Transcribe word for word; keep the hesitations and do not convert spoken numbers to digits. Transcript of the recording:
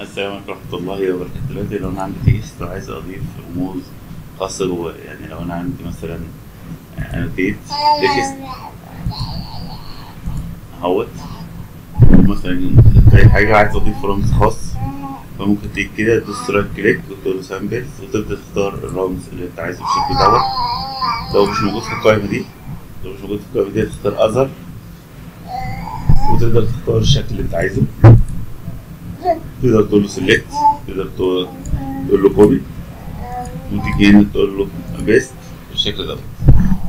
السلام عليكم ورحمة الله وبركاته. دلوقتي لو أنا عندي تيست وعايز أضيف رموز قصر، ويعني لو أنا عندي مثلا أنوتيت تيست أهوت مثلا أي حاجة عايز أضيف رمز خاص، فممكن تيجي كده تدوس رايت كليك وتقول له سامبلز وتبدأ تختار الرمز اللي أنت عايزه بالشكل دوت. لو مش موجود في القائمة دي لو مش موجود في القائمة دي هتختار أذر وتقدر تختار الشكل اللي أنت عايزه. تقدر تقول له سيلكت، تقدر تقول له كوبي، وتيجي هنا تقول له بيست بالشكل ده.